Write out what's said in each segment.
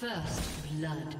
First blood.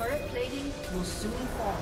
Turret plating will soon fall.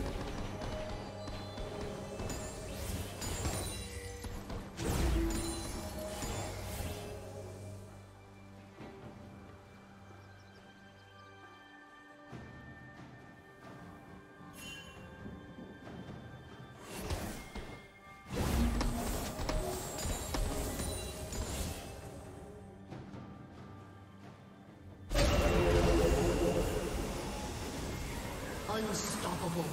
Unstoppable.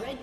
Red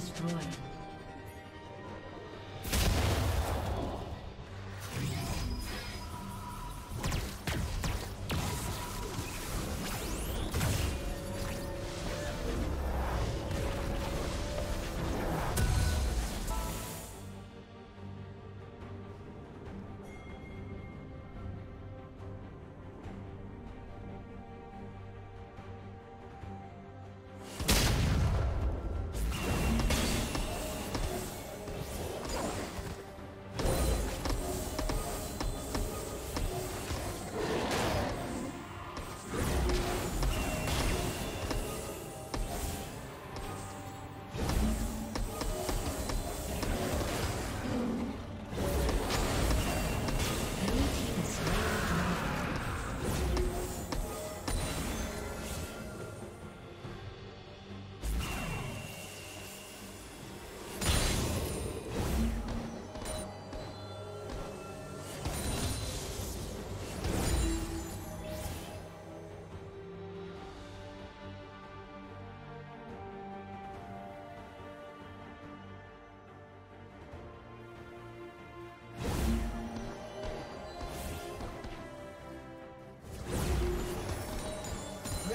destroyed.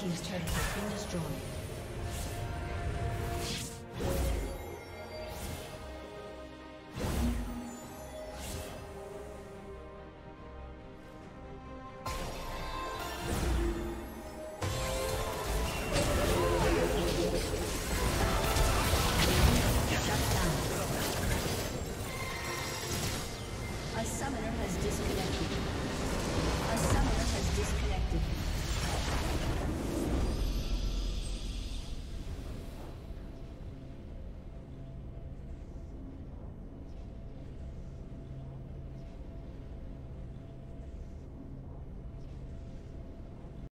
Team's turret has been destroyed. A summoner has disconnected.